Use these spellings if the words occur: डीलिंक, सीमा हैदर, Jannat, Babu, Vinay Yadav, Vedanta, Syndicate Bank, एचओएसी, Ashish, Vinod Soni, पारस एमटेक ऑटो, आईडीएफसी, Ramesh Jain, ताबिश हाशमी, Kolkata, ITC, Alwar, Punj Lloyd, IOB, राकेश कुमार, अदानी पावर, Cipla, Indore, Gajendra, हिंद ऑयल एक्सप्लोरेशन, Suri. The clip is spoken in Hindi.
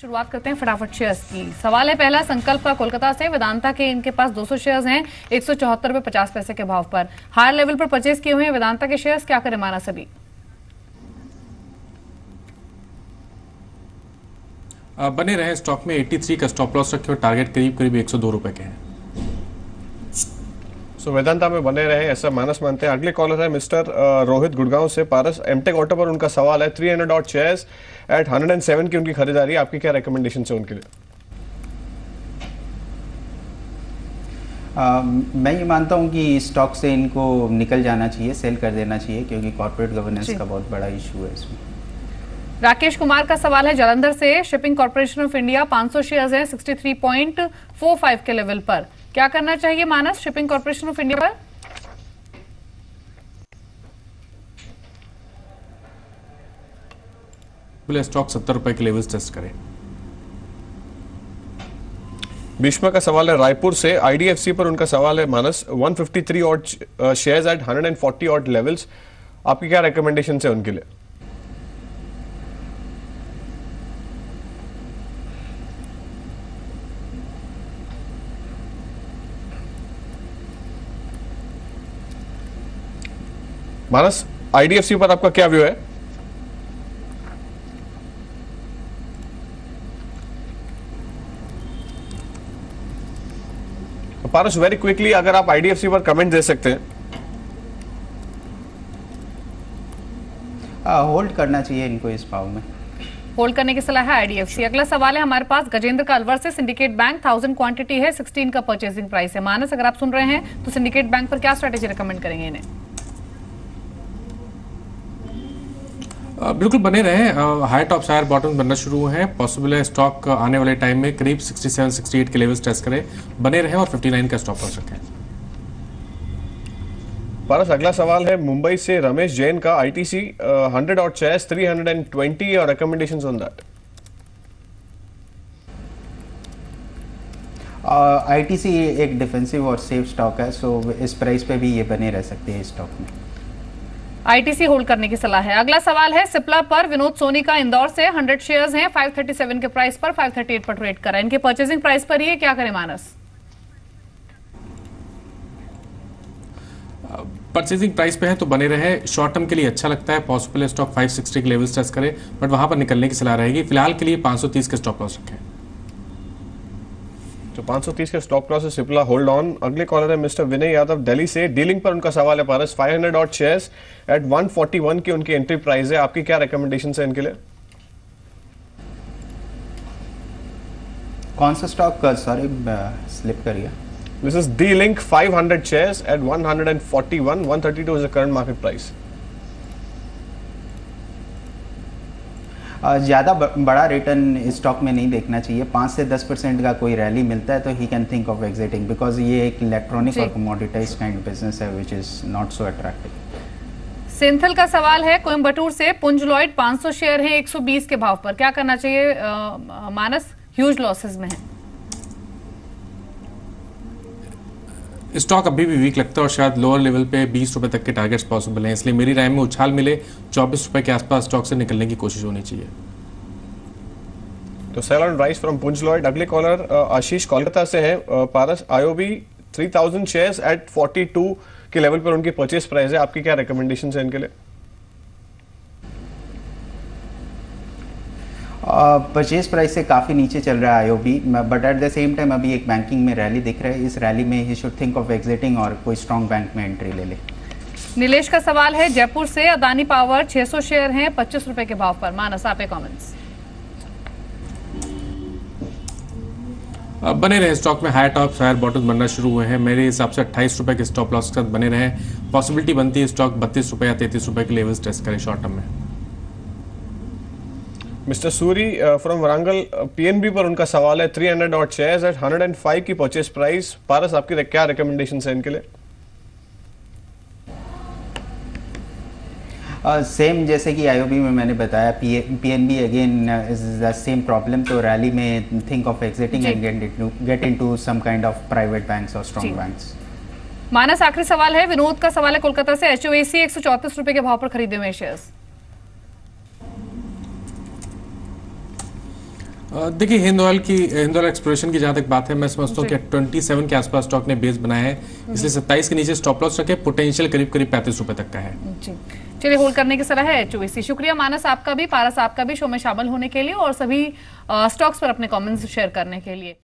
शुरुआत करते हैं फटाफट शेयर्स की। सवाल है पहला संकल्प का कोलकाता से। वेदांता के इनके पास 200 शेयर्स हैं 174 रुपए 50 पैसे के भाव पर। हायर लेवल पर परचेज किए हुए हैं वेदांता के शेयर्स, क्या करें माना सभी? बने रहे स्टॉक में। 83 का स्टॉप लॉस रखे और टारगेट करीब करीब 102 रुपए के हैं। तो वेदांता में बने रहे ऐसा मानस मानते हैं। अगले कॉलर है मिस्टर रोहित गुड़गांव से। पारस एमटेक ऑटो पर उनका सवाल है। 300 डॉट शेयर्स एट 107 की उनकी खरीदारी, आपकी क्या रिकमेंडेशन है उनके लिए? मैं ये मानता हूँ कि स्टॉक से इनको निकल जाना चाहिए, सेल कर देना चाहिए, क्योंकि कॉर्पोरेट गवर्नेंस का बहुत बड़ा इशू है इसमें। राकेश कुमार का सवाल है जालंधर से। Shipping corporation of India 500 shares हैं 63.45 के लेवल पर, क्या करना चाहिए Manas shipping corporation of India पर? बोले स्टॉक 70 रुपए के लेवल टेस्ट करें। भीष्मा का सवाल है रायपुर से। आईडीएफसी पर उनका सवाल है Manas. 153 odd shares at 140 odd levels, आपकी क्या रिकमेंडेशन है उनके लिए? मानस आईडीएफसी पर आपका क्या व्यू है? पारस वेरी क्विकली अगर आप आईडीएफसी पर कमेंट दे सकते हैं। होल्ड करना चाहिए इनको इस भाव में, होल्ड करने की सलाह है आईडीएफसी। अगला सवाल है हमारे पास गजेंद्र का अलवर से। सिंडिकेट बैंक 1000 क्वांटिटी है 16 का परचेसिंग प्राइस है। मानस अगर आप सुन रहे हैं तो सिंडिकेट बैंक पर क्या स्ट्रेटेजी रिकमेंड करेंगे इन्हें? बिल्कुल बने रहे, हाई टॉप्स हायर बॉटम्स बनना शुरू हुए हैं। पॉसिबल है स्टॉक आने वाले टाइम में करीब 67 68 के लेवल्स टेस्ट करें, बने रहे और 59 का स्टॉप लॉस रखें। पारस अगला सवाल है मुंबई से रमेश जैन का। आईटीसी 100 और शेयर्स 320 और रिकमेंडेशंस ऑन दैट। आईटीसी एक डिफेंसिव और सेफ स्टॉक है, सो इस प्राइस पे भी ये बने रह सकते हैं स्टॉक में। आईटीसी होल्ड करने की सलाह है। अगला सवाल है सिप्ला पर विनोद सोनी का इंदौर से। 100 शेयर्स हैं 537 के प्राइस पर, 538 पर ट्रेड करा, इनके परचेसिंग प्राइस पर ही है, क्या करें मानस? परचेसिंग प्राइस पे है तो बने रहे, शॉर्ट टर्म के लिए अच्छा लगता है। पॉसिबल है स्टॉक 560 के लेवल्स टच करे, बट वहां पर निकलने की सलाह रहेगी। फिलहाल के लिए 530 के स्टॉप लॉस रखें। तो 530 के स्टॉप लॉस है सिप्ला, होल्ड ऑन। अगले कॉलर है मिस्टर विनय यादव दिल्ली से। डीलिंक पर उनका सवाल है पारस। 500 ऑड शेयर्स एट 141 की उनकी एंट्री प्राइस है, आपकी क्या रिकमेंडेशन है इनके लिए? कौन सा स्टॉक का? सॉरी स्लिप कर गया। This is डीलिंक 500 shares at 141, 132 is the current market price. ज़्यादा बड़ा रिटर्न स्टॉक में नहीं देखना चाहिए। 5 से 10% का कोई रैली मिलता है तो he can think of exiting, because ये एक इलेक्ट्रॉनिक और कमोडिटाइज काइंड बिजनेस है which is not so attractive. Senthil का सवाल है कोयम्बटूर से। पुंज लॉयड 500 शेयर है 120 के भाव पर, क्या करना चाहिए मानस? ह्यूज लॉसेज में है स्टॉक, अभी भी वीक लगता है और शायद लोअर लेवल पे 20 रुपए तक के टारगेट्स पॉसिबल हैं, इसलिए मेरी राय में उछाल मिले 24 रुपए के आसपास स्टॉक से निकलने की कोशिश होनी चाहिए। तो sell on rise from Punj Lloyd. अगले कॉलर आशीष कोलकाता से है। पारस आईओबी 3000 शेयर्स एट 42 के लेवल पर उनकी परचेस प्राइस है, आपकी क्या रिकमेंडेशन है इनके लिए? परचेज प्राइस से काफ़ी नीचे चल रहा है IOB, but at the same time अभी एक बैंकिंग में रैली दिख रहा है। इस रैली में he should think of exiting और कोई स्ट्रॉन्ग बैंक में एंट्री ले ले। नीलेश का सवाल है जयपुर से। अदानी पावर 600 शेयर हैं 25 रुपए के भाव पर। मानस आपके कमेंट्स? अब बने रहे स्टॉक में, हाई टॉप्स हायर बॉटम्स बनना शुरू हुए हैं। मेरे हिसाब से 28 रुपए के स्टॉप लॉस के साथ बने रहे। पॉसिबिलिटी बनती है स्टॉक 32 रुपए या 33 रुपए के लेवल्स टेस्ट करें शॉर्ट टर्म में। Mister Suri from Warangal PNB पर उनका सवाल है। 300 ऑड शेयर्स एट 105 की परचेस प्राइस। पारस आपकी क्या रिकमेंडेशन है इनके लिए? सेम जैसे कि आईओबी में मैंने बताया, PNB again is the same problem, तो रैली में think of exiting and get into some kind of private banks और स्ट्रॉन्ग बैंक्स। मानस आखिरी सवाल है विनोद का सवाल है कोलकाता से। एचओएसी 134 रुपए के भाव पर खरीदे हुए शेयर्स, देखिए हिंद ऑयल एक्सप्लोरेशन की जहाँ तक बात है, मैं समझता हूँ कि 27 के आसपास स्टॉक ने बेस बनाया है, इसलिए 27 के नीचे स्टॉप लॉस रखे, पोटेंशियल करीब करीब 35 रुपए तक का है। चलिए होल्ड करने की सलाह है चौबीसी। शुक्रिया मानस आपका भी, पारस आपका भी शो में शामिल होने के लिए और सभी स्टॉक्स पर अपने कमेंट्स शेयर करने के लिए।